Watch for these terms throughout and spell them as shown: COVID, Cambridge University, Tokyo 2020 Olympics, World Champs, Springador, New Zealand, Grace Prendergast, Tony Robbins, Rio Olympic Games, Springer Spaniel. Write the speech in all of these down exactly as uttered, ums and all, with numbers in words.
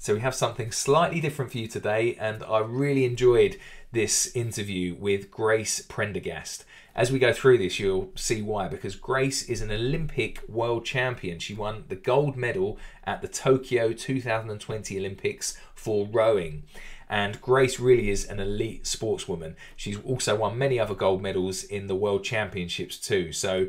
So we have something slightly different for you today, and I really enjoyed this interview with Grace Prendergast. As we go through this, you'll see why, because Grace is an Olympic world champion. She won the gold medal at the Tokyo two thousand twenty Olympics for rowing. And Grace really is an elite sportswoman. She's also won many other gold medals in the world championships too. So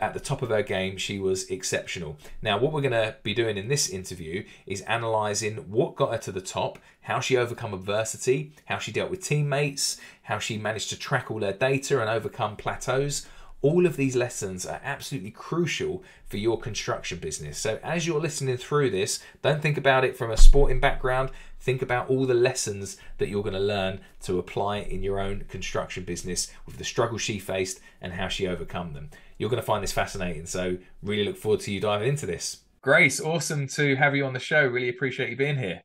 at the top of her game, she was exceptional. Now, what we're gonna be doing in this interview is analysing what got her to the top, how she overcome adversity, how she dealt with teammates, how she managed to track all her data and overcome plateaus. All of these lessons are absolutely crucial for your construction business. So as you're listening through this, don't think about it from a sporting background. Think about all the lessons that you're going to learn to apply in your own construction business with the struggle she faced and how she overcome them. You're going to find this fascinating. So really look forward to you diving into this. Grace, awesome to have you on the show. Really appreciate you being here.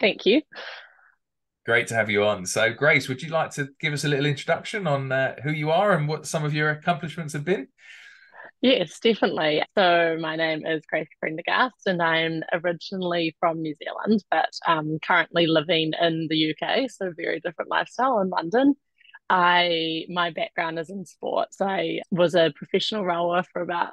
Thank you. Great to have you on. So, Grace, would you like to give us a little introduction on uh, who you are and what some of your accomplishments have been? Yes, definitely. So my name is Grace Prendergast and I'm originally from New Zealand, but um, currently living in the U K, so very different lifestyle in London. I my background is in sports. I was a professional rower for about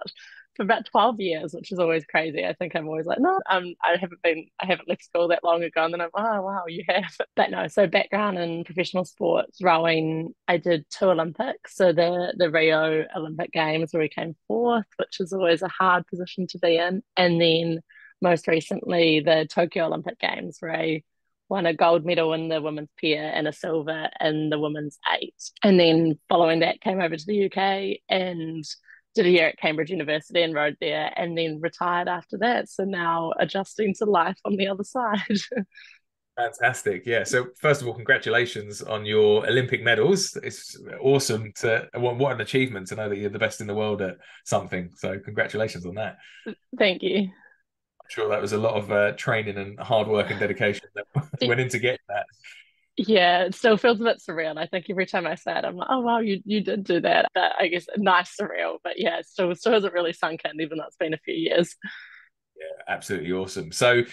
for about twelve years, which is always crazy. I think I'm always like, no, um, I haven't been, I haven't left school that long ago. And then I'm, oh, wow, you have. But no, so background in professional sports, rowing. I did two Olympics. So the, the Rio Olympic Games, where we came fourth, which is always a hard position to be in. And then most recently, the Tokyo Olympic Games, where I won a gold medal in the women's pair and a silver in the women's eight. And then following that, came over to the U K and did a year at Cambridge University and rowed there, and then retired after that. So now adjusting to life on the other side. Fantastic. Yeah. So first of all, congratulations on your Olympic medals. It's awesome to, what, what an achievement to know that you're the best in the world at something. So congratulations on that. Thank you. I'm sure that was a lot of uh, training and hard work and dedication that went into getting that. Yeah, it still feels a bit surreal. I think every time I say it, I'm like, oh, wow, you you did do that. But I guess nice surreal. But yeah, it still, still hasn't really sunk in, even though it's been a few years. Yeah, absolutely awesome. So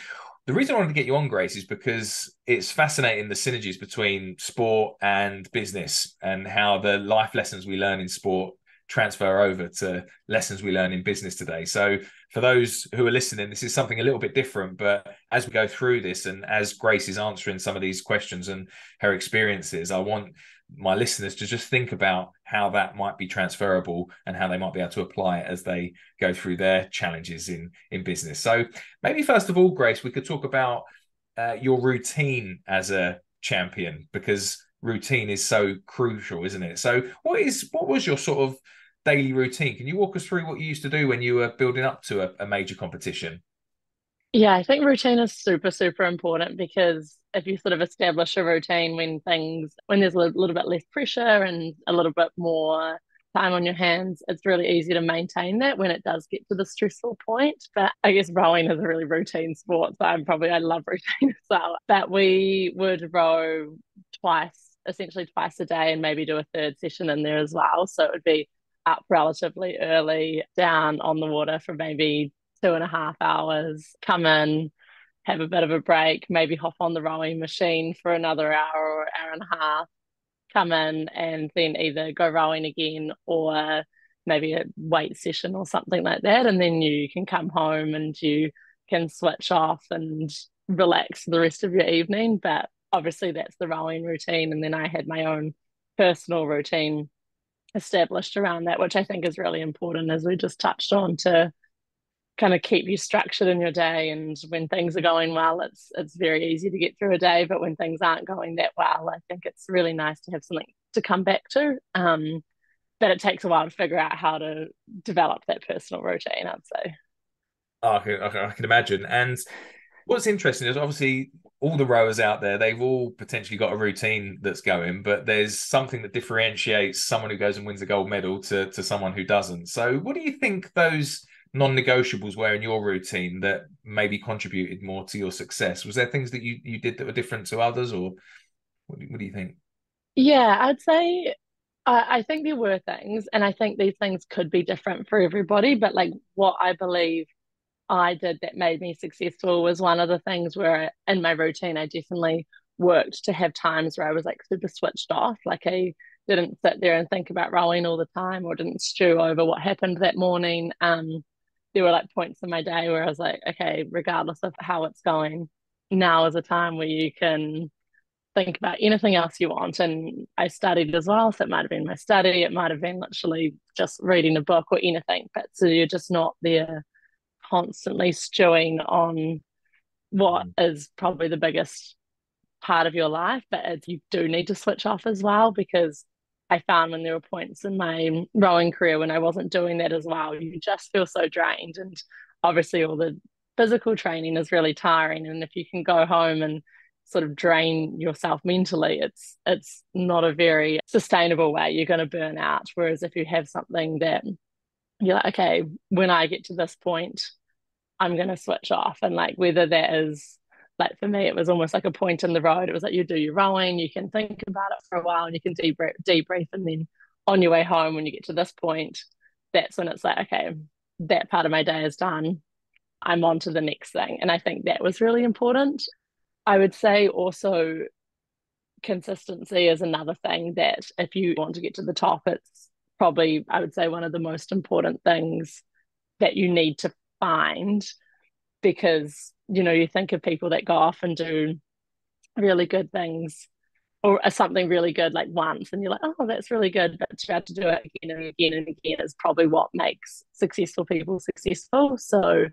the reason I wanted to get you on, Grace, is because it's fascinating the synergies between sport and business and how the life lessons we learn in sport transfer over to lessons we learn in business today. So for those who are listening, this is something a little bit different, but as we go through this and as Grace is answering some of these questions and her experiences, I want my listeners to just think about how that might be transferable and how they might be able to apply it as they go through their challenges in in business. So maybe first of all, Grace, we could talk about uh, your routine as a champion, because routine is so crucial, isn't it? So what is what was your sort of daily routine? Can you walk us through what you used to do when you were building up to a, a major competition? Yeah, I think routine is super, super important, because if you sort of establish a routine when things, when there's a little bit less pressure and a little bit more time on your hands, it's really easy to maintain that when it does get to the stressful point. But I guess rowing is a really routine sport, so I'm probably, I love routine as well. But we would row twice, essentially twice a day, and maybe do a third session in there as well. So it would be up relatively early, down on the water for maybe two and a half hours, come in, have a bit of a break, maybe hop on the rowing machine for another hour or hour and a half, come in and then either go rowing again or maybe a weight session or something like that. And then you can come home and you can switch off and relax the rest of your evening. But obviously that's the rowing routine. And then I had my own personal routine established around that, which I think is really important, as we just touched on, to kind of keep you structured in your day. And when things are going well, it's it's very easy to get through a day, but when things aren't going that well, I think it's really nice to have something to come back to, um but it takes a while to figure out how to develop that personal routine, I'd say. Oh, okay, okay, I can imagine. And what's interesting is obviously all the rowers out there, they've all potentially got a routine that's going, but there's something that differentiates someone who goes and wins a gold medal to, to someone who doesn't. So what do you think those non-negotiables were in your routine that maybe contributed more to your success? Was there things that you, you did that were different to others, or what do, what do you think? Yeah, I'd say uh, I think there were things, and I think these things could be different for everybody, but like what I believe I did that made me successful was one of the things where I, in my routine, I definitely worked to have times where I was like super switched off. Like I didn't sit there and think about rowing all the time, or didn't stew over what happened that morning. Um, there were like points in my day where I was like, okay, regardless of how it's going, now is a time where you can think about anything else you want. And I studied as well, so it might have been my study, it might have been literally just reading a book or anything, but so you're just not there constantly stewing on what is probably the biggest part of your life. But you do need to switch off as well, because I found when there were points in my rowing career when I wasn't doing that as well, you just feel so drained. And obviously all the physical training is really tiring, and if you can go home and sort of drain yourself mentally, it's it's not a very sustainable way. You're going to burn out. Whereas if you have something that you're like, okay, when I get to this point, I'm going to switch off. And like, whether that is, like for me, it was almost like a point in the road. It was like, you do your rowing, you can think about it for a while, and you can debrief, debrief. And then on your way home, when you get to this point, that's when it's like, okay, that part of my day is done. I'm on to the next thing. And I think that was really important. I would say also consistency is another thing that if you want to get to the top, it's probably, I would say, one of the most important things that you need to find. Because, you know, you think of people that go off and do really good things or something really good like once, and you're like, oh, that's really good, but to have to do it again and again and again is probably what makes successful people successful. So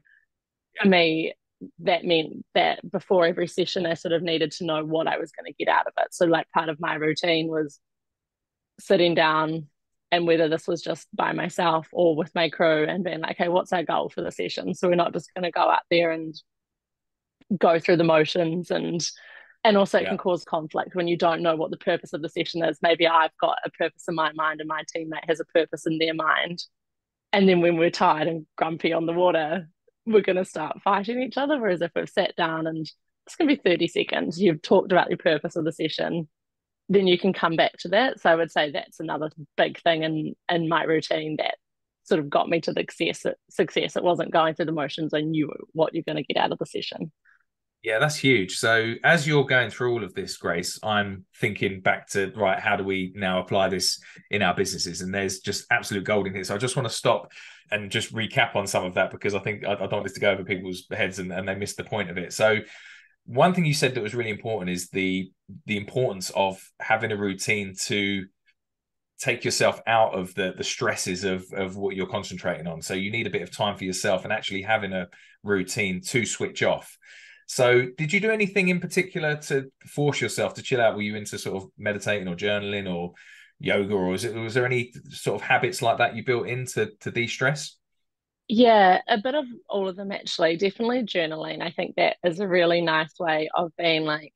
for me, that meant that before every session I sort of needed to know what I was going to get out of it. So like part of my routine was sitting down, and whether this was just by myself or with my crew, and being like, hey, what's our goal for the session? So we're not just going to go out there and go through the motions. And and also it yeah. can cause conflict when you don't know what the purpose of the session is. Maybe I've got a purpose in my mind and my teammate has a purpose in their mind. And then when we're tired and grumpy on the water, we're going to start fighting each other. Whereas if we've sat down and it's going to be thirty seconds, you've talked about your purpose of the session, then you can come back to that. So I would say that's another big thing in, in my routine that sort of got me to the success, success. It wasn't going through the motions. I knew what you're going to get out of the session. Yeah, that's huge. So as you're going through all of this, Grace, I'm thinking back to, right, how do we now apply this in our businesses? And there's just absolute gold in here. So I just want to stop and just recap on some of that, because I think I, I don't want this to go over people's heads and, and they miss the point of it. So one thing you said that was really important is the the importance of having a routine to take yourself out of the the stresses of, of what you're concentrating on. So you need a bit of time for yourself and actually having a routine to switch off. So did you do anything in particular to force yourself to chill out? Were you into sort of meditating or journaling or yoga, or was, it, was there any sort of habits like that you built into to de-stress? Yeah, a bit of all of them, actually. Definitely journaling. I think that is a really nice way of being like,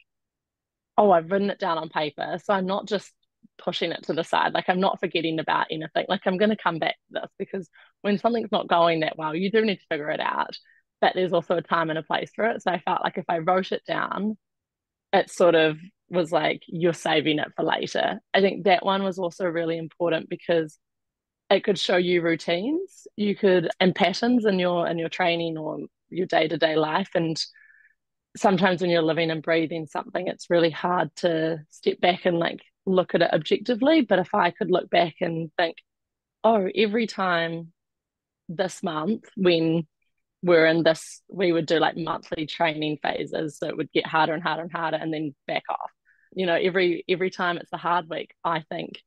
oh, I've written it down on paper, so I'm not just pushing it to the side. Like, I'm not forgetting about anything. Like, I'm going to come back to this, because when something's not going that well, you do need to figure it out. But there's also a time and a place for it. So I felt like if I wrote it down, it sort of was like, you're saving it for later. I think that one was also really important because it could show you routines, you could, and patterns in your in your training or your day-to-day life. And sometimes when you're living and breathing something, it's really hard to step back and like look at it objectively. But if I could look back and think, oh, every time this month when we're in this, we would do like monthly training phases, so it would get harder and harder and harder, and then back off. You know, every every time it's the hard week, I think,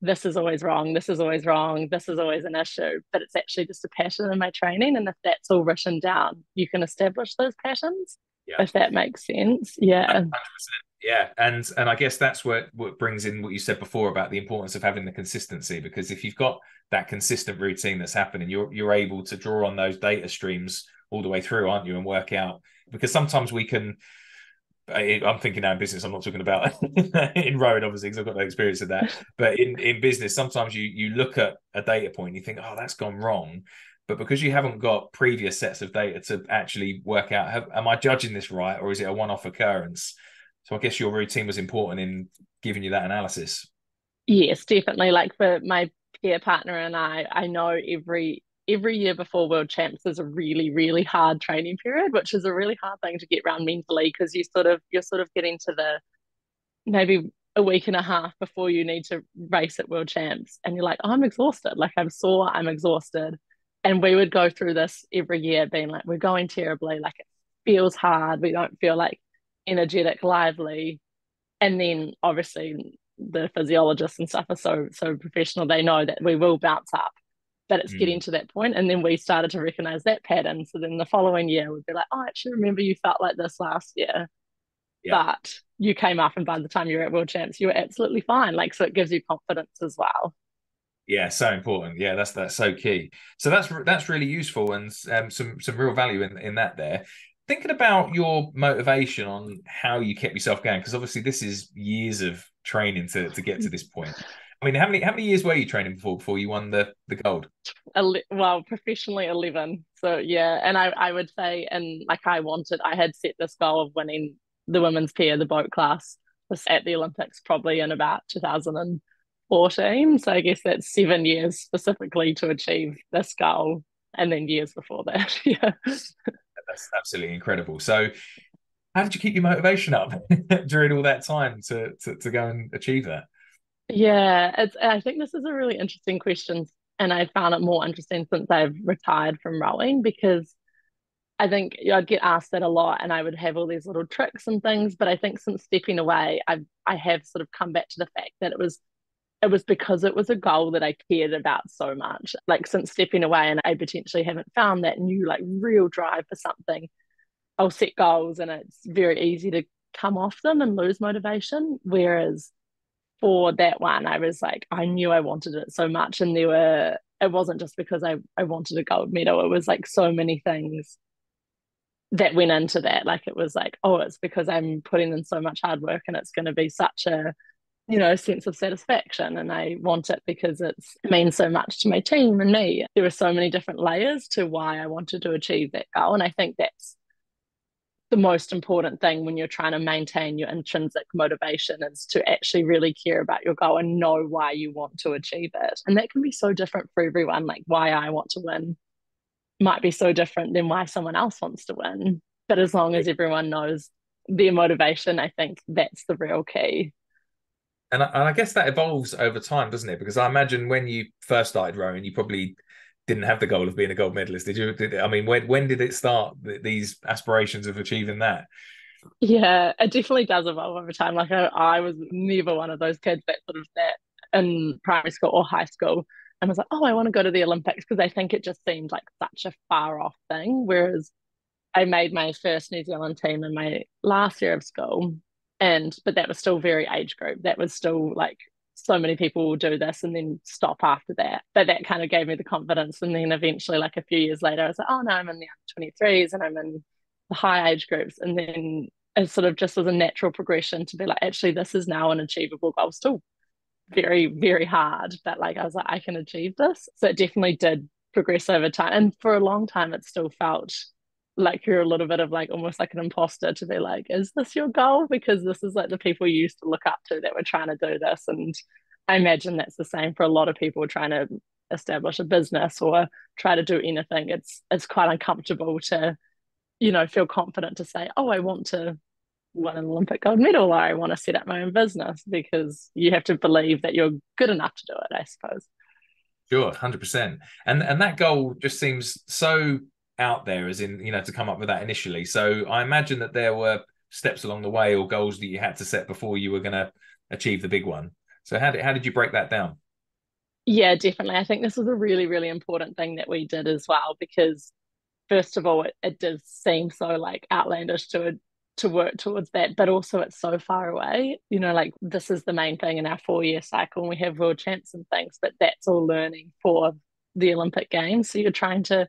this is always wrong, this is always wrong, this is always an issue. But it's actually just a pattern in my training. And if that's all written down, you can establish those patterns, yeah. if that makes sense. Yeah. one hundred percent. Yeah. And and I guess that's what, what brings in what you said before about the importance of having the consistency, because if you've got that consistent routine that's happening, you're you're able to draw on those data streams all the way through, aren't you, and work out. Because sometimes we can, I'm thinking now in business, I'm not talking about in rowing, obviously, because I've got no experience of that. But in, in business, sometimes you you look at a data point and you think, oh, that's gone wrong. But because you haven't got previous sets of data to actually work out, have, am I judging this right, or is it a one-off occurrence? So I guess your routine was important in giving you that analysis. Yes, definitely. Like for my peer partner and I, I know every every year before World Champs is a really, really hard training period, which is a really hard thing to get around mentally, because you sort of you're sort of getting to the maybe a week and a half before you need to race at World Champs, and you're like, oh, I'm exhausted, like I'm sore, I'm exhausted. And we would go through this every year being like, we're going terribly, like it feels hard, we don't feel like energetic, lively. And then obviously the physiologists and stuff are so so professional, they know that we will bounce up, but it's mm. getting to that point. And then we started to recognize that pattern, so then the following year we'd be like, oh, I actually remember you felt like this last year, yeah. but you came up, and by the time you were at World Champs you were absolutely fine, like, so it gives you confidence as well. Yeah, so important. Yeah, that's that's so key. So that's that's really useful, and um, some some real value in in that there. Thinking about your motivation on how you kept yourself going, because obviously this is years of training to, to get to this point. I mean, how many how many years were you training before before you won the the gold? Well, professionally eleven. So yeah, and I I would say, and like I wanted, I had set this goal of winning the women's pair, the boat class, at the Olympics, probably in about two thousand fourteen. So I guess that's seven years specifically to achieve this goal, and then years before that. Yeah. That's absolutely incredible. So how did you keep your motivation up during all that time to, to, to go and achieve that? Yeah, it's, I think this is a really interesting question, and I found it more interesting since I've retired from rowing, because I think I'd get asked that a lot, and I would have all these little tricks and things. But I think since stepping away, I've, I have sort of come back to the fact that it was It was because it was a goal that I cared about so much. Like, since stepping away, and I potentially haven't found that new, like, real drive for something, I'll set goals and it's very easy to come off them and lose motivation. Whereas for that one, I was like, I knew I wanted it so much, and there were, it wasn't just because I, I wanted a gold medal. It was like so many things that went into that. Like, it was like, oh, it's because I'm putting in so much hard work, and it's going to be such a, you know, sense of satisfaction, and I want it because it's, it means so much to my team and me. There were so many different layers to why I wanted to achieve that goal, and I think that's the most important thing when you're trying to maintain your intrinsic motivation, is to actually really care about your goal and know why you want to achieve it. And that can be so different for everyone. Like, why I want to win might be so different than why someone else wants to win, but as long as everyone knows their motivation, I think that's the real key. And I, and I guess that evolves over time, doesn't it? Because I imagine when you first started rowing, you probably didn't have the goal of being a gold medalist, did you? Did, I mean, when when did it start, th- these aspirations of achieving that? Yeah, it definitely does evolve over time. Like, I, I was never one of those kids that sort of sat in primary school or high school and was like, oh, I want to go to the Olympics, because I think it just seemed like such a far-off thing. Whereas I made my first New Zealand team in my last year of school. And but that was still very age group. That was still like, so many people will do this and then stop after that. But that kind of gave me the confidence. And then eventually, like a few years later, I was like, oh no, I'm in the under twenty-threes and I'm in the high age groups. And then it sort of just was a natural progression to be like, actually, this is now an achievable goal. Still very, very hard. But like, I was like, I can achieve this. So it definitely did progress over time. And for a long time, it still felt like you're a little bit of like almost like an imposter to be like, is this your goal? Because this is like the people you used to look up to that were trying to do this. And I imagine that's the same for a lot of people trying to establish a business or try to do anything. It's it's quite uncomfortable to, you know, feel confident to say, oh, I want to win an Olympic gold medal, or I want to set up my own business, because you have to believe that you're good enough to do it, I suppose. Sure, one hundred percent. And and that goal just seems so out there, as in, you know, to come up with that initially. So I imagine that there were steps along the way or goals that you had to set before you were going to achieve the big one. So how did, how did you break that down? Yeah, definitely. I think this was a really, really important thing that we did as well, because first of all, it, it does seem so like outlandish to to work towards that, but also it's so far away, you know, like this is the main thing in our four-year cycle, and we have World Champs and things, but that's all learning for the Olympic Games. So you're trying to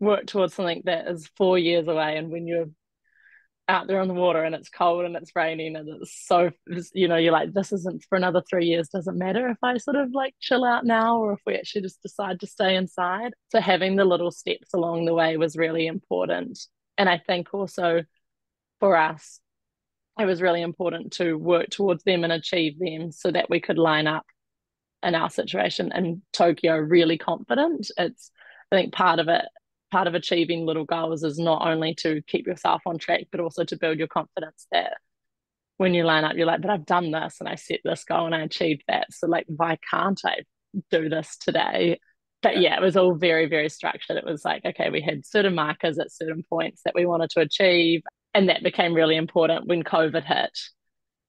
work towards something that is four years away, and when you're out there on the water and it's cold and it's raining and it's so, you know, you're like, this isn't for another three years. Doesn't matter if I sort of like chill out now or if we actually just decide to stay inside. So having the little steps along the way was really important. And I think also for us it was really important to work towards them and achieve them, so that we could line up in our situation in Tokyo really confident. It's I think part of it, part of achieving little goals is not only to keep yourself on track, but also to build your confidence that when you line up, you're like, but I've done this and I set this goal and I achieved that. So like, why can't I do this today? But yeah, it was all very, very structured. It was like, okay, we had certain markers at certain points that we wanted to achieve. And that became really important when COVID hit,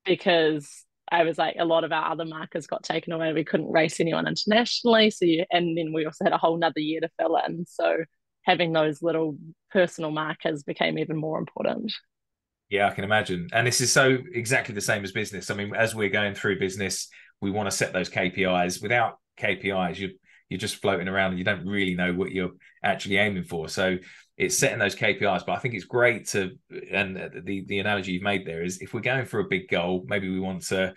because I was like, a lot of our other markers got taken away. We couldn't race anyone internationally. So you, and then we also had a whole nother year to fill in. So having those little personal markers became even more important. Yeah, I can imagine. And this is so exactly the same as business. I mean, as we're going through business, we want to set those K P Is. Without K P Is, you you're just floating around and you don't really know what you're actually aiming for. So it's setting those K P Is, but I think it's great to, and the, the analogy you've made there is, if we're going for a big goal, maybe we want to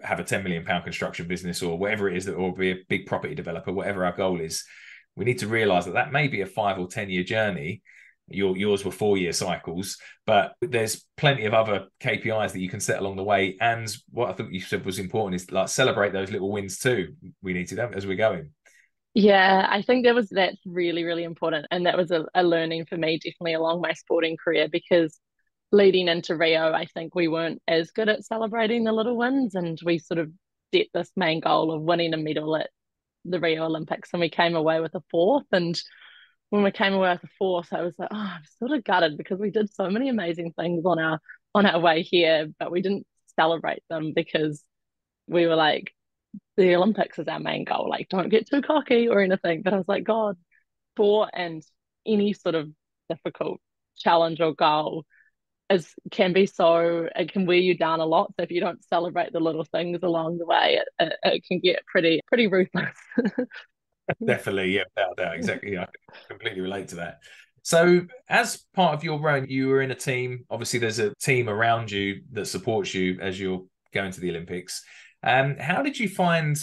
have a ten million pound construction business or whatever it is, that, or be a big property developer, whatever our goal is, we need to realize that that may be a five or ten year journey. Your, yours were four year cycles, but there's plenty of other K P Is that you can set along the way. And what I think you said was important is like celebrate those little wins too. We need to do as we're going. Yeah, I think that was, that's really, really important. And that was a, a learning for me definitely along my sporting career, because leading into Rio, I think we weren't as good at celebrating the little wins. And we sort of set this main goal of winning a medal at the Rio Olympics, and we came away with a fourth. And when we came away with a fourth, I was like, oh, I'm sort of gutted, because we did so many amazing things on our on our way here, but we didn't celebrate them, because we were like, the Olympics is our main goal, like don't get too cocky or anything. But I was like, God, sport and any sort of difficult challenge or goal is can be so, it can wear you down a lot. So if you don't celebrate the little things along the way, it, it, it can get pretty pretty ruthless. Definitely, yeah, without a doubt, exactly. I completely relate to that. So as part of your own, you were in a team. Obviously, there's a team around you that supports you as you're going to the Olympics. Um, how did you find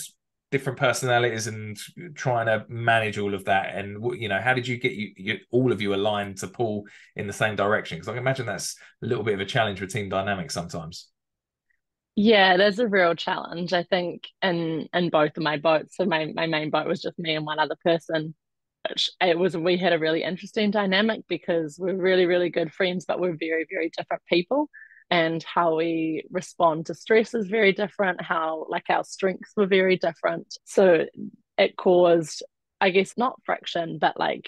different personalities and trying to manage all of that? And, you know, how did you get you, you all of you aligned to pull in the same direction? Because I can imagine that's a little bit of a challenge with team dynamics sometimes. Yeah, there's a real challenge, I think, in, in both of my boats. So my, my main boat was just me and one other person. It was, we had a really interesting dynamic because we're really, really good friends, but we're very, very different people. And how we respond to stress is very different, how like our strengths were very different. So it caused, I guess, not friction, but like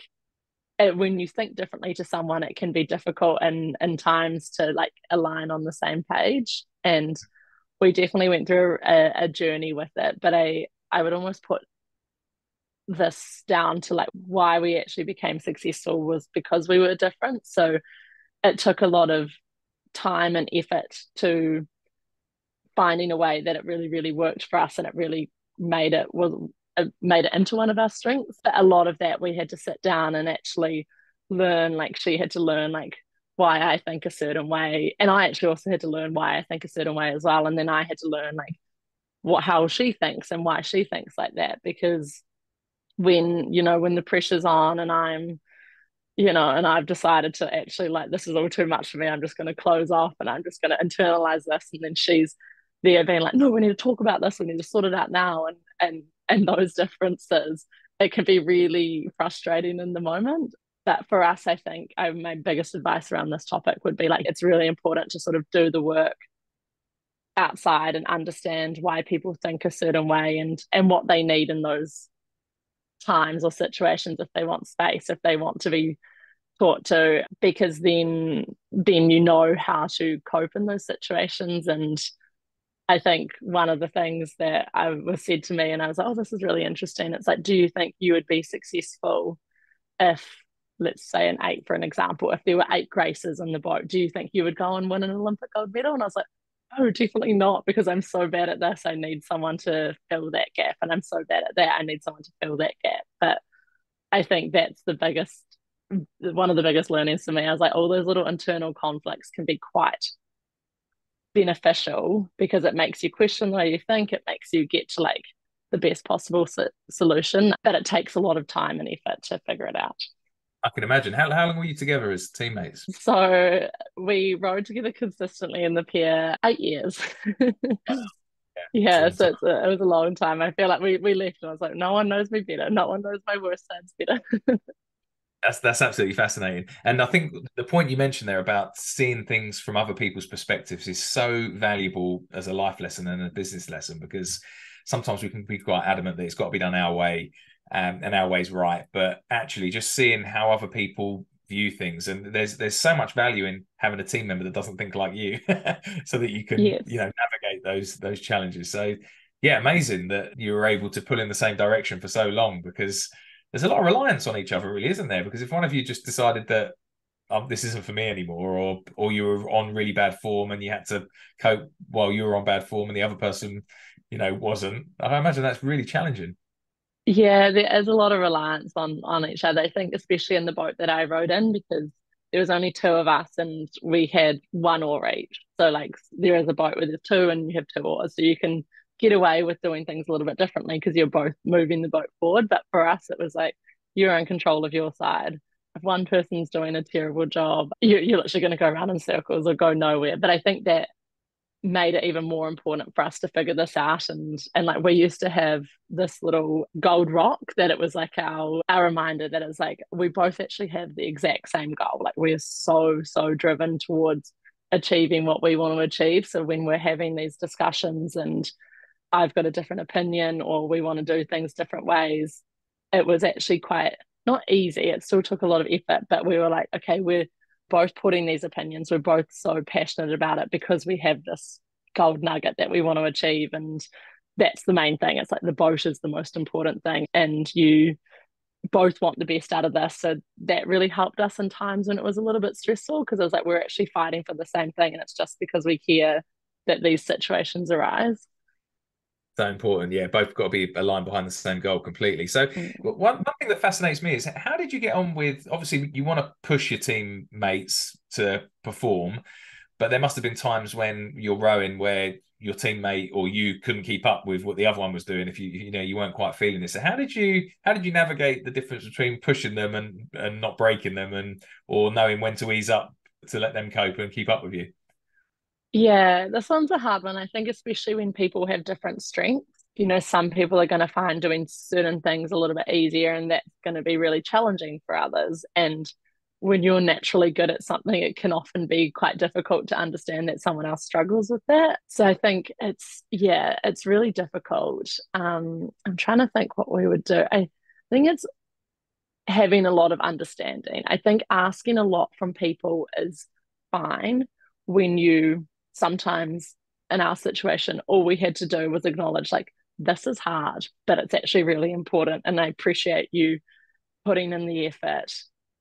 it, when you think differently to someone, it can be difficult in, in times to like align on the same page. And we definitely went through a, a journey with it. But I, I would almost put this down to like why we actually became successful was because we were different. So it took a lot of time and effort to finding a way that it really, really worked for us, and it really made it was it made it into one of our strengths. But a lot of that we had to sit down and actually learn. Like she had to learn like why I think a certain way, and I actually also had to learn why I think a certain way as well. And then I had to learn like what how she thinks and why she thinks like that, because when you know when the pressure's on and I'm you know, and I've decided to actually like, this is all too much for me. I'm just going to close off and I'm just going to internalize this. And then she's there being like, no, we need to talk about this. We need to sort it out now. And, and, and those differences, it can be really frustrating in the moment. But for us, I think I, my biggest advice around this topic would be like, it's really important to sort of do the work outside and understand why people think a certain way and, and what they need in those times or situations, if they want space, if they want to be taught to, because then then you know how to cope in those situations. And I think one of the things that I was said to me, and I was like, oh, this is really interesting, it's like, do you think you would be successful if, let's say an eight for an example, if there were eight Graces in the boat, do you think you would go and win an Olympic gold medal? And I was like, oh, definitely not, because I'm so bad at this. I need someone to fill that gap, and I'm so bad at that. I need someone to fill that gap. But I think that's the biggest, one of the biggest learnings for me. I was like, all those little internal conflicts can be quite beneficial, because it makes you question the way you think. It makes you get to like the best possible so- solution, but it takes a lot of time and effort to figure it out. I can imagine. How how long were you together as teammates? So we rode together consistently in the pair eight years. Wow. Yeah, Yeah, so it's a, it was a long time. I feel like we, we left and I was like, no one knows me better. No one knows my worst sides better. That's that's absolutely fascinating. And I think the point you mentioned there about seeing things from other people's perspectives is so valuable as a life lesson and a business lesson, because sometimes we can be quite adamant that it's got to be done our way um, and our way's right. But actually just seeing how other people view things, and there's there's so much value in having a team member that doesn't think like you so that you can yes. you know navigate those those challenges. So yeah, amazing that you were able to pull in the same direction for so long, because there's a lot of reliance on each other, really, isn't there? Because if one of you just decided that oh, this isn't for me anymore, or or you were on really bad form and you had to cope while you were on bad form and the other person you know wasn't, I imagine that's really challenging. Yeah, there is a lot of reliance on on each other, I think, especially in the boat that I rowed in, because there was only two of us and we had one oar each. So like there is a boat where there's two and you have two oars, so you can get away with doing things a little bit differently because you're both moving the boat forward. But for us, it was like you're in control of your side. If one person's doing a terrible job, you, you're literally going to go around in circles or go nowhere. But I think that made it even more important for us to figure this out, and and like we used to have this little gold rock that it was like our our reminder that it's like we both actually have the exact same goal. Like we're so so driven towards achieving what we want to achieve, so when we're having these discussions and I've got a different opinion or we want to do things different ways, it was actually quite not easy. It still took a lot of effort, but we were like, okay, we're both putting these opinions, we're both so passionate about it because we have this gold nugget that we want to achieve, and that's the main thing. It's like the boat is the most important thing and you both want the best out of this. So that really helped us in times when it was a little bit stressful, because it was like we're actually fighting for the same thing, and it's just because we care that these situations arise. So important. Yeah, both got to be aligned behind the same goal completely. So one, one thing that fascinates me is, how did you get on with, obviously you want to push your teammates to perform, but there must have been times when you're rowing where your teammate or you couldn't keep up with what the other one was doing if you you know you weren't quite feeling this. So how did you how did you navigate the difference between pushing them and and not breaking them, and or knowing when to ease up to let them cope and keep up with you? Yeah, this one's a hard one, I think, especially when people have different strengths. You know, some people are going to find doing certain things a little bit easier, and that's going to be really challenging for others. And when you're naturally good at something, it can often be quite difficult to understand that someone else struggles with that. So I think it's, yeah, it's really difficult. Um, I'm trying to think what we would do. I think it's having a lot of understanding. I think asking a lot from people is fine when you... sometimes in our situation, all we had to do was acknowledge, like, this is hard, but it's actually really important. And I appreciate you putting in the effort,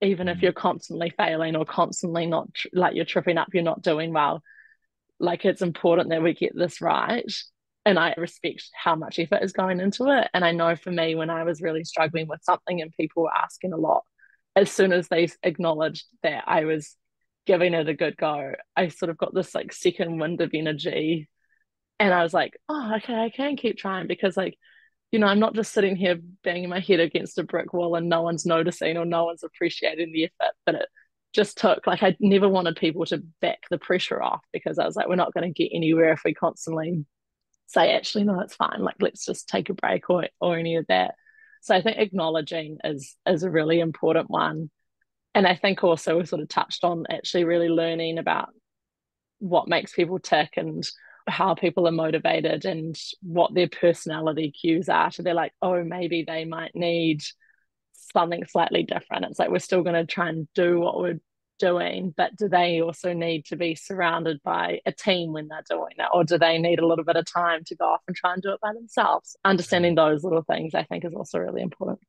even if you're constantly failing or constantly not, like, you're tripping up, you're not doing well. Like, it's important that we get this right. And I respect how much effort is going into it. And I know for me, when I was really struggling with something and people were asking a lot, as soon as they acknowledged that I was giving it a good go, I sort of got this like second wind of energy, and I was like, oh, okay, I can keep trying, because, like, you know, I'm not just sitting here banging my head against a brick wall and no one's noticing or no one's appreciating the effort. But it just took, like, I never wanted people to back the pressure off, because I was like, we're not going to get anywhere if we constantly say, actually, no, it's fine, like, let's just take a break or or any of that. So I think acknowledging is is a really important one. And I think also we sort of touched on actually really learning about what makes people tick and how people are motivated and what their personality cues are. So they're like, oh, maybe they might need something slightly different. It's like, we're still going to try and do what we're doing, but do they also need to be surrounded by a team when they're doing it? Or do they need a little bit of time to go off and try and do it by themselves? Understanding those little things, I think, is also really important.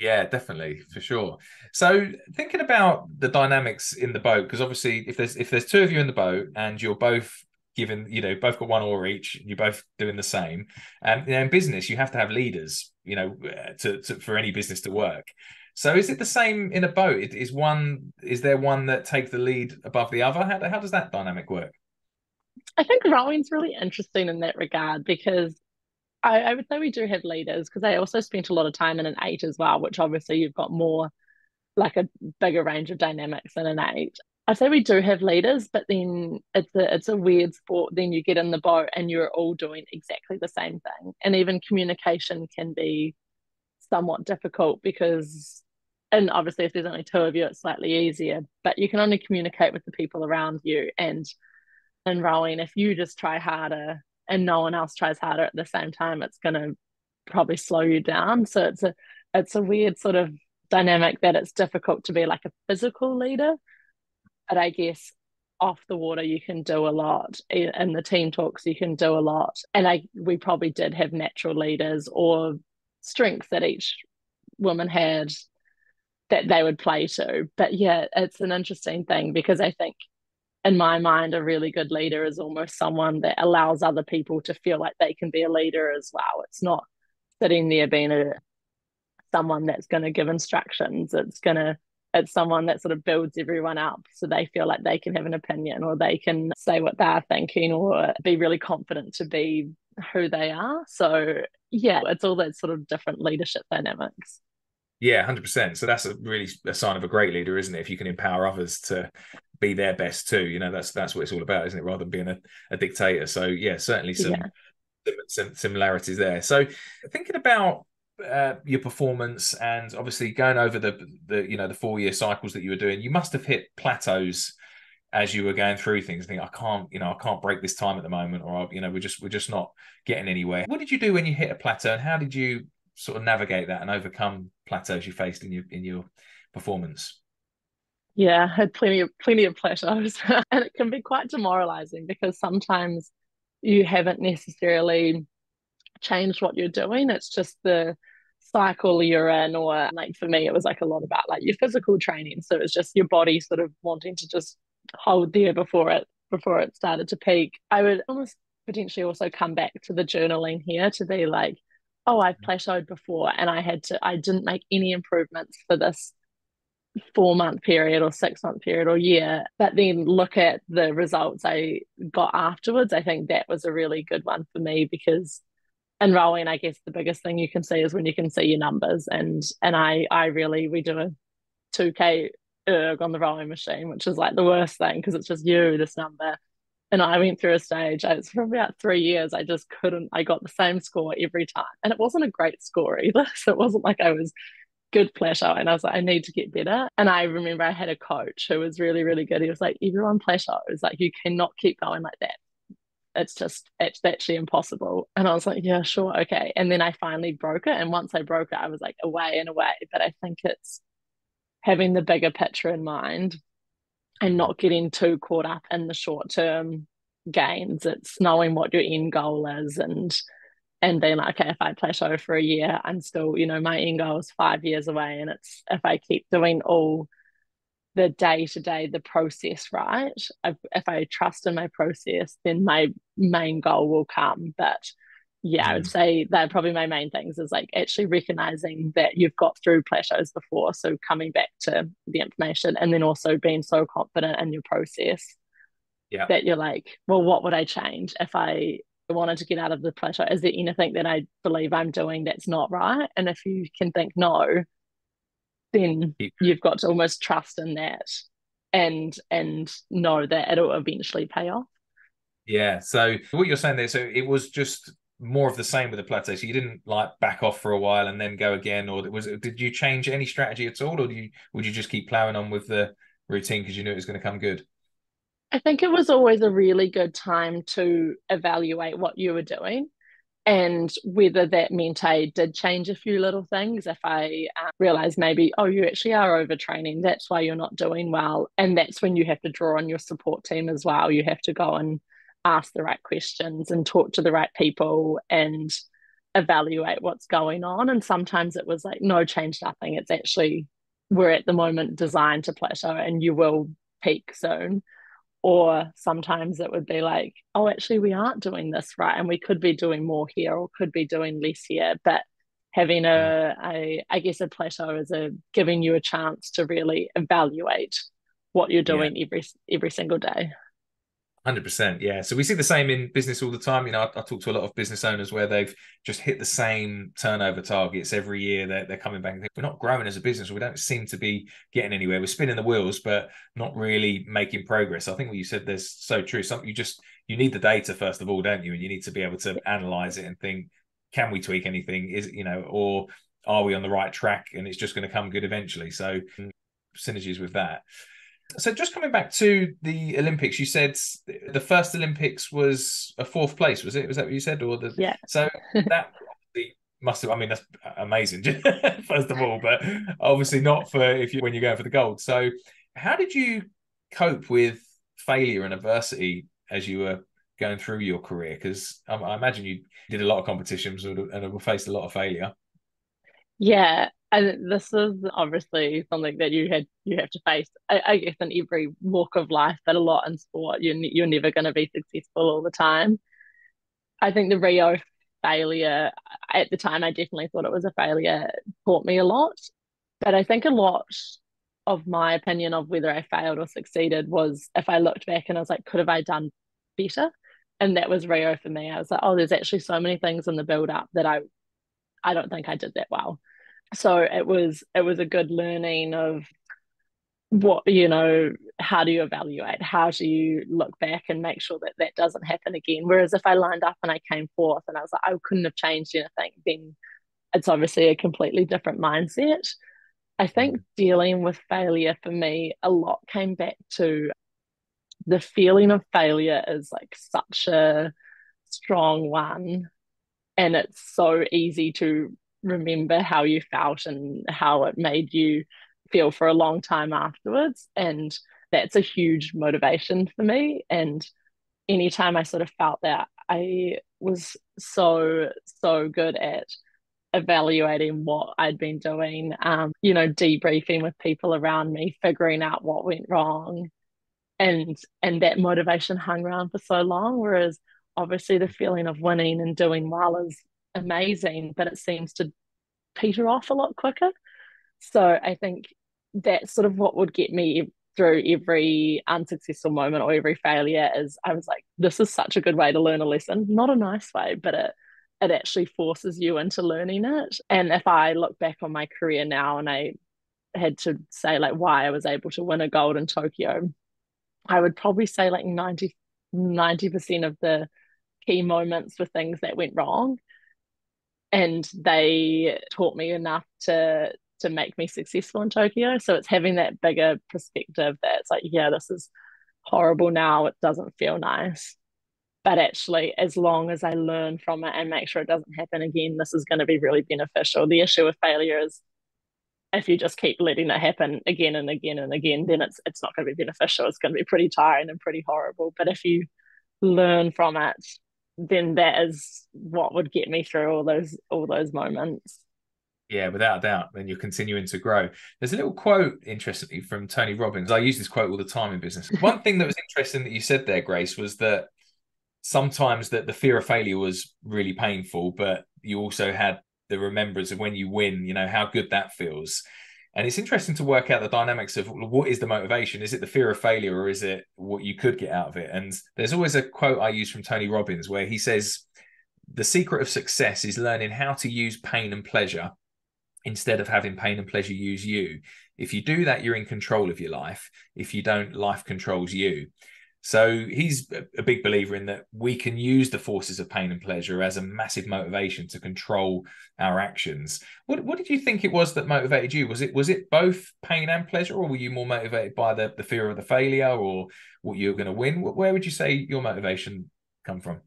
Yeah, definitely, for sure. So thinking about the dynamics in the boat, because obviously if there's if there's two of you in the boat and you're both given, you know, both got one oar each, you're both doing the same. And um, you know, in business, you have to have leaders, you know, to, to for any business to work. So is it the same in a boat? Is one is there one that takes the lead above the other? How, how does that dynamic work? I think rowing's really interesting in that regard, because I, I would say we do have leaders, because I also spent a lot of time in an eight as well, which obviously you've got more, like, a bigger range of dynamics in an eight. I'd say we do have leaders, but then it's a, it's a weird sport. Then you get in the boat and you're all doing exactly the same thing. And even communication can be somewhat difficult because, and obviously if there's only two of you, it's slightly easier, but you can only communicate with the people around you. And in rowing, if you just try harder and no one else tries harder at the same time, it's going to probably slow you down. So it's a, it's a weird sort of dynamic that it's difficult to be like a physical leader. But I guess off the water you can do a lot, and the team talks you can do a lot. And I we probably did have natural leaders or strengths that each woman had that they would play to. But yeah, it's an interesting thing because I think in my mind a really good leader is almost someone that allows other people to feel like they can be a leader as well. It's not sitting there being a someone that's going to give instructions. It's going to It's someone that sort of builds everyone up so they feel like they can have an opinion or they can say what they're thinking or be really confident to be who they are. So yeah, it's all those sort of different leadership dynamics. Yeah, one hundred percent. So that's a really a sign of a great leader, isn't it? If you can empower others to be their best too, you know, that's that's what it's all about, isn't it? Rather than being a, a dictator. So yeah, certainly some, yeah. some similarities there. So thinking about Uh, your performance and obviously going over the, the you know the four year cycles that you were doing, you must have hit plateaus as you were going through things. I think I can't you know I can't break this time at the moment, or you know we're just we're just not getting anywhere. What did you do when you hit a plateau, and how did you sort of navigate that and overcome plateaus you faced in your in your performance? Yeah, I had plenty of plenty of plateaus, and it can be quite demoralizing because sometimes you haven't necessarily changed what you're doing. It's just the cycle you're in, or like for me it was like a lot about like your physical training, so it's just your body sort of wanting to just hold there before it before it started to peak. I would almost potentially also come back to the journaling here to be like, oh, I've plateaued before and I had to I didn't make any improvements for this four month period or six month period or year, but then look at the results I got afterwards. I think that was a really good one for me because in rowing, I guess the biggest thing you can see is when you can see your numbers. And and I I really, we do a two K erg on the rowing machine, which is like the worst thing because it's just you, this number. And I went through a stage, it's for about three years, I just couldn't, I got the same score every time. And it wasn't a great score either. So it wasn't like I was good plateau. And I was like, I need to get better. And I remember I had a coach who was really, really good. He was like, everyone plateaus. Like, you cannot keep going like that. It's just, it's actually impossible. And I was like, yeah, sure, okay. And then I finally broke it. And once I broke it, I was like away and away. But I think it's having the bigger picture in mind and not getting too caught up in the short-term gains. It's knowing what your end goal is and and being like, okay, if I plateau for a year, I'm still, you know, my end goal is five years away. And it's, if I keep doing all the day-to-day, the process, right? I've, if I trust in my process, then my main goal will come. But yeah, I would say they're probably my main things is like actually recognizing that you've got through plateaus before. So coming back to the information and then also being so confident in your process yeah. that you're like, well, what would I change if I wanted to get out of the plateau? Is there anything that I believe I'm doing that's not right? And if you can think no, then you've got to almost trust in that and and know that it'll eventually pay off. Yeah, so what you're saying there, so it was just more of the same with the plateau. So you didn't like back off for a while and then go again, or was it, did you change any strategy at all, or do you would you just keep plowing on with the routine because you knew it was going to come good? I think it was always a really good time to evaluate what you were doing and whether that meant I did change a few little things. If I um, realised maybe, oh, you actually are overtraining, that's why you're not doing well. And that's when you have to draw on your support team as well. You have to go and ask the right questions and talk to the right people and evaluate what's going on. And sometimes it was like, no, change nothing. It's actually, we're at the moment designed to plateau and you will peak soon. Or sometimes it would be like, oh, actually, we aren't doing this right, and we could be doing more here or could be doing less here. But having a, a I guess a plateau is a giving you a chance to really evaluate what you're doing yeah. every every single day. one hundred percent, yeah. So we see the same in business all the time. You know, I, I talk to a lot of business owners where they've just hit the same turnover targets every year. They're, they're coming back and think, we're not growing as a business. Or we don't seem to be getting anywhere. We're spinning the wheels, but not really making progress. I think what you said there's so true. Something you just, you need the data first of all, don't you? And you need to be able to analyze it and think, can we tweak anything? Is, you know, or are we on the right track? And it's just going to come good eventually. So synergies with that. So just coming back to the Olympics, you said the first Olympics was a fourth place, was it? Was that what you said? Or the... Yeah. So that must have, I mean, that's amazing, first of all, but obviously not for if you when you're going for the gold. So how did you cope with failure and adversity as you were going through your career? Because I, I imagine you did a lot of competitions and faced a lot of failure. Yeah. And this is obviously something that you had you have to face, I, I guess, in every walk of life, but a lot in sport. You're, you're never going to be successful all the time. I think the Rio failure, at the time, I definitely thought it was a failure, taught me a lot. But I think a lot of my opinion of whether I failed or succeeded was if I looked back and I was like, could have I done better? And that was Rio for me. I was like, oh, there's actually so many things in the build-up that I, I don't think I did that well. So it was it was a good learning of what, you know, how do you evaluate? How do you look back and make sure that that doesn't happen again? Whereas if I lined up and I came forth and I was like, I couldn't have changed anything, then it's obviously a completely different mindset. I think dealing with failure for me, a lot came back to the feeling of failure is like such a strong one, and it's so easy to remember how you felt and how it made you feel for a long time afterwards. And that's a huge motivation for me. And anytime I sort of felt that, I was so, so good at evaluating what I'd been doing, um, you know, debriefing with people around me, figuring out what went wrong. And, and that motivation hung around for so long, whereas obviously the feeling of winning and doing well is amazing, but it seems to peter off a lot quicker. So I think that's sort of what would get me through every unsuccessful moment or every failure, is I was like, this is such a good way to learn a lesson. Not a nice way, but it it actually forces you into learning it. And if I look back on my career now and I had to say like why I was able to win a gold in Tokyo, I would probably say like ninety percent of the key moments were things that went wrong. And they taught me enough to to make me successful in Tokyo. So it's having that bigger perspective that it's like, yeah, this is horrible now. It doesn't feel nice. But actually, as long as I learn from it and make sure it doesn't happen again, this is going to be really beneficial. The issue with failure is if you just keep letting it happen again and again and again, then it's it's not going to be beneficial. It's going to be pretty tiring and pretty horrible. But if you learn from it, then that is what would get me through all those all those moments. Yeah, without a doubt. Then you're continuing to grow. There's a little quote, interestingly, from Tony Robbins. I use this quote all the time in business. One thing that was interesting that you said there, Grace, was that sometimes that the fear of failure was really painful, but you also had the remembrance of when you win, you know, how good that feels. And it's interesting to work out the dynamics of what is the motivation? Is it the fear of failure, or is it what you could get out of it? And there's always a quote I use from Tony Robbins where he says, the secret of success is learning how to use pain and pleasure instead of having pain and pleasure use you. If you do that, you're in control of your life. If you don't, life controls you. So he's a big believer in that we can use the forces of pain and pleasure as a massive motivation to control our actions. What what did you think it was that motivated you? Was it was it both pain and pleasure, or were you more motivated by the, the fear of the failure or what you're going to win? Where would you say your motivation come from?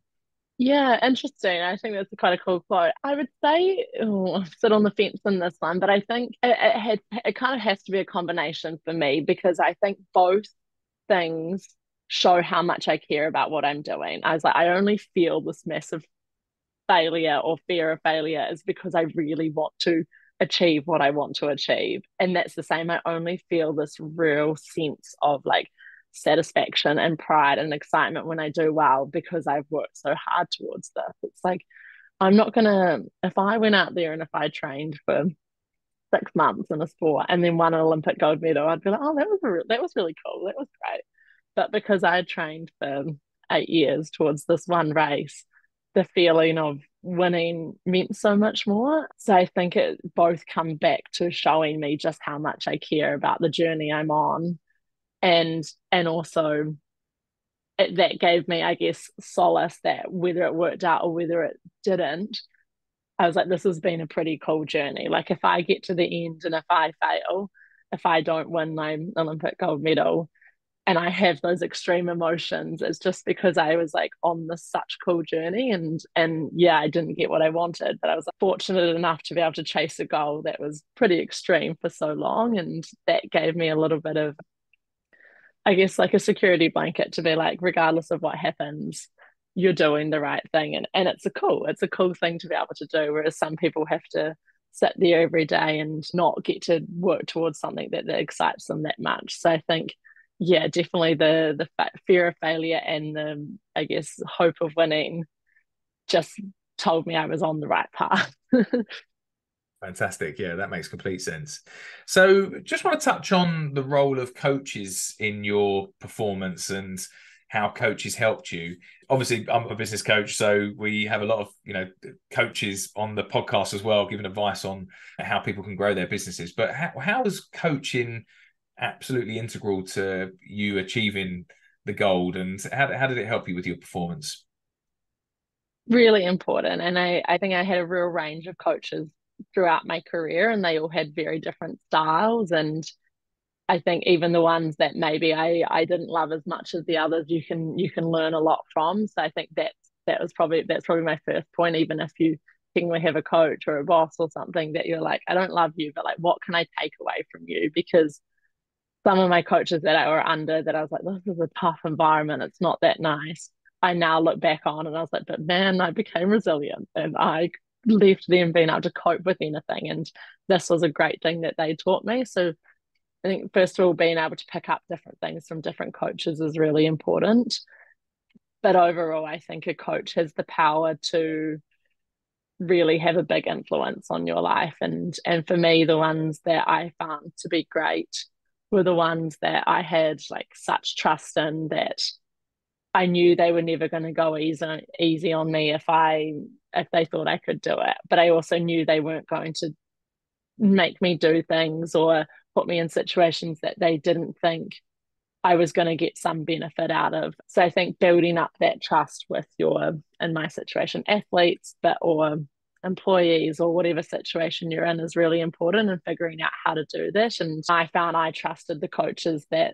Yeah, interesting. I think that's quite a cool quote. I would say, oh, I've sit on the fence in this one, but I think it, it, had, it kind of has to be a combination for me, because I think both things show how much I care about what I'm doing. I was like, I only feel this massive failure or fear of failure is because I really want to achieve what I want to achieve. And that's the same. I only feel this real sense of like satisfaction and pride and excitement when I do well, because I've worked so hard towards this. It's like, I'm not gonna, if I went out there and if I trained for six months in a sport and then won an Olympic gold medal, I'd be like, oh, that was, a re- that was really cool. That was great. But because I trained for eight years towards this one race, the feeling of winning meant so much more. So I think it both come back to showing me just how much I care about the journey I'm on. And, and also it, that gave me, I guess, solace that whether it worked out or whether it didn't, I was like, this has been a pretty cool journey. Like if I get to the end and if I fail, if I don't win my Olympic gold medal, and I have those extreme emotions, it's just because I was like on this such cool journey. And and yeah, I didn't get what I wanted, but I was fortunate enough to be able to chase a goal that was pretty extreme for so long. And that gave me a little bit of, I guess, like a security blanket to be like, regardless of what happens, you're doing the right thing. And, and it's a cool, it's a cool thing to be able to do. Whereas some people have to sit there every day and not get to work towards something that, that excites them that much. So I think, yeah, definitely the the fa- fear of failure and the, I guess, hope of winning just told me I was on the right path. Fantastic. Yeah, that makes complete sense. So just want to touch on the role of coaches in your performance and how coaches helped you. Obviously, I'm a business coach, so we have a lot of, you know, coaches on the podcast as well, giving advice on how people can grow their businesses. But how, how is coaching absolutely integral to you achieving the gold, and how, how did it help you with your performance? Really important. And I, I think I had a real range of coaches throughout my career, and they all had very different styles. And I think even the ones that maybe I, I didn't love as much as the others, you can you can learn a lot from. So I think that that was probably that's probably my first point. Even if you technically have a coach or a boss or something that you're like, I don't love you, but like, what can I take away from you? Because some of my coaches that I were under that I was like, this is a tough environment, it's not that nice, I now look back on and I was like, but man, I became resilient and I left them being able to cope with anything. And this was a great thing that they taught me. So I think first of all, being able to pick up different things from different coaches is really important. But overall, I think a coach has the power to really have a big influence on your life. And, and for me, the ones that I found to be great were the ones that I had like such trust in, that I knew they were never going to go easy easy on me if I if they thought I could do it. But I also knew they weren't going to make me do things or put me in situations that they didn't think I was going to get some benefit out of. So I think building up that trust with your, in my situation, athletes but or employees or whatever situation you're in is really important, and figuring out how to do that. And I found I trusted the coaches that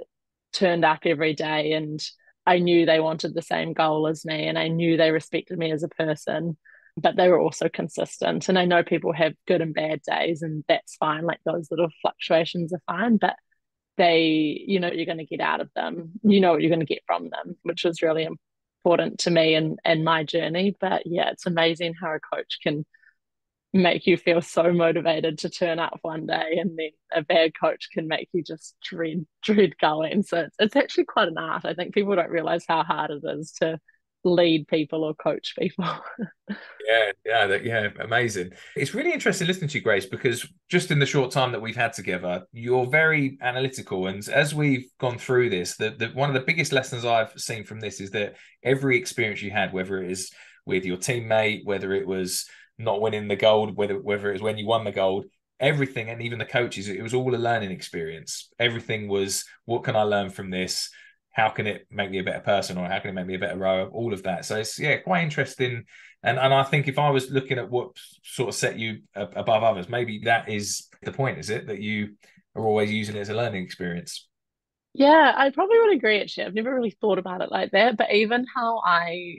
turned up every day, and I knew they wanted the same goal as me, and I knew they respected me as a person, but they were also consistent. And I know people have good and bad days, and that's fine, like those little fluctuations are fine, but they, you know what you're going to get out of them, you know what you're going to get from them, which was really important to me and, and my journey. But yeah, it's amazing how a coach can make you feel so motivated to turn up one day, and then a bad coach can make you just dread dread going. So it's, it's actually quite an art. I think people don't realize how hard it is to lead people or coach people. yeah yeah that, yeah amazing. It's really interesting listening to you, Grace, because just in the short time that we've had together, you're very analytical, and as we've gone through this, the, the one of the biggest lessons I've seen from this is that every experience you had, whether it is with your teammate, whether it was not winning the gold, whether whether it was when you won the gold, everything, and even the coaches, it was all a learning experience. Everything was, what can I learn from this? How can it make me a better person, or how can it make me a better rower? All of that. So it's, yeah, quite interesting. And and I think if I was looking at what sort of set you above others, maybe that is the point, is it? That you are always using it as a learning experience. Yeah, I probably would agree, actually. I've never really thought about it like that. But even how I,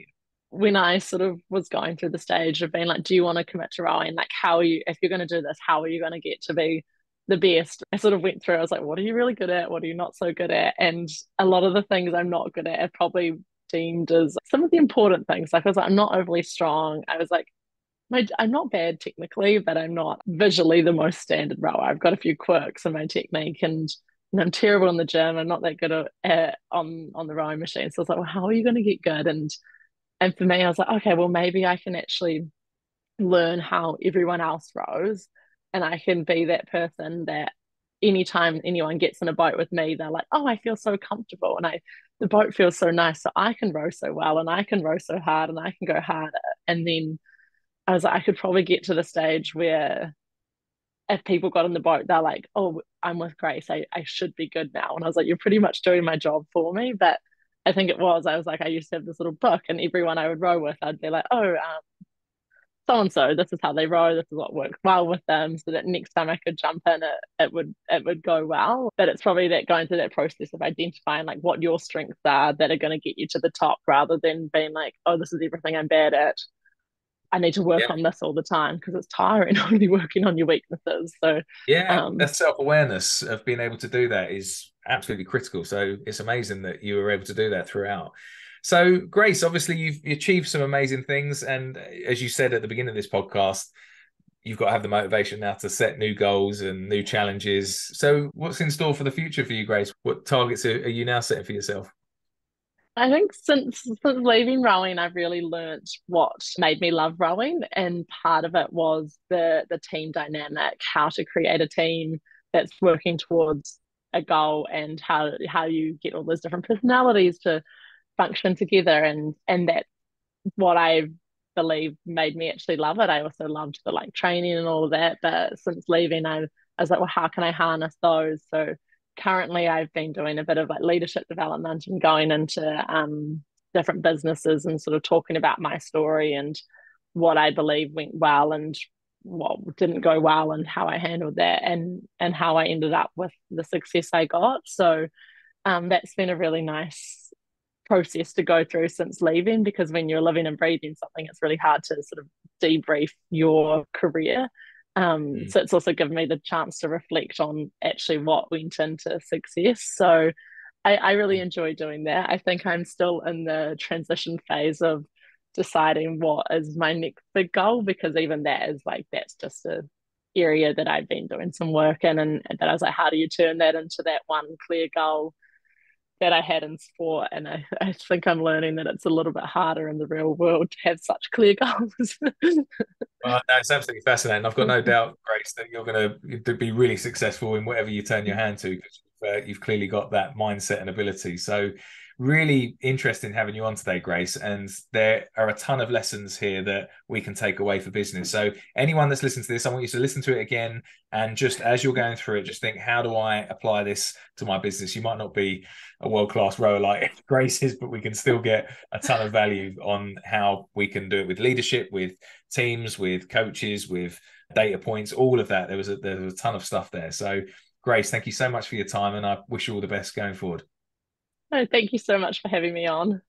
when I sort of was going through the stage of being like, do you want to commit to rowing? Like, how are you, if you're going to do this, how are you going to get to be the best? I sort of went through, I was like, what are you really good at, what are you not so good at? And a lot of the things I'm not good at are probably deemed as some of the important things. Like I was like, I'm not overly strong. I was like, my, I'm not bad technically, but I'm not visually the most standard rower. I've got a few quirks in my technique, and, and I'm terrible in the gym. I'm not that good at, at on on the rowing machine. So I was like, well, how are you going to get good? And and for me, I was like, okay, well, maybe I can actually learn how everyone else rows, and I can be that person that anytime anyone gets in a boat with me, they're like, oh, I feel so comfortable, and I the boat feels so nice, so I can row so well, and I can row so hard, and I can go harder. And then I was like, I could probably get to the stage where if people got in the boat, they're like, oh, I'm with Grace, I, I should be good now. And I was like, you're pretty much doing my job for me. But I think it was, I was like, I used to have this little book, and everyone I would row with, I'd be like, oh, um, so-and-so, this is how they row, this is what works well with them, so that next time I could jump in, it, it would it would go well. But it's probably that going through that process of identifying like what your strengths are that are going to get you to the top, rather than being like, oh, this is everything I'm bad at, I need to work yeah. on this all the time, because it's tiring only working on your weaknesses. So yeah, um, that self-awareness of being able to do that is absolutely critical. So it's amazing that you were able to do that throughout. So Grace, obviously you've achieved some amazing things, and as you said at the beginning of this podcast, you've got to have the motivation now to set new goals and new challenges. So what's in store for the future for you, Grace? What targets are, are you now setting for yourself? I think since, since leaving rowing, I've really learnt what made me love rowing. And part of it was the the team dynamic, how to create a team that's working towards a goal, and how how you get all those different personalities to function together. And, and that's what I believe made me actually love it. I also loved the like training and all of that. But since leaving, I, I was like, well, how can I harness those? So currently I've been doing a bit of like leadership development and going into um different businesses and sort of talking about my story and what I believe went well and what didn't go well and how I handled that and and how I ended up with the success I got. So um that's been a really nice process to go through since leaving, because when you're living and breathing something, it's really hard to sort of debrief your career. Um, mm. So it's also given me the chance to reflect on actually what went into success. So I, I really enjoy doing that. I think I'm still in the transition phase of deciding what is my next big goal, because even that is like, that's just an area that I've been doing some work in, and that I was like, how do you turn that into that one clear goal that I had in sport? And I, I think I'm learning that it's a little bit harder in the real world to have such clear goals. Well, no, it's absolutely fascinating. I've got no doubt, Grace, that you're going to be really successful in whatever you turn your hand to, because uh, you've clearly got that mindset and ability. So really interesting having you on today, Grace, and there are a ton of lessons here that we can take away for business. So anyone that's listened to this, I want you to listen to it again, and just as you're going through it, just think, how do I apply this to my business? You might not be a world-class rower like Grace is, but we can still get a ton of value on how we can do it with leadership, with teams, with coaches, with data points, all of that. There was a, there was a ton of stuff there. So Grace, thank you so much for your time, and I wish you all the best going forward. Oh, thank you so much for having me on.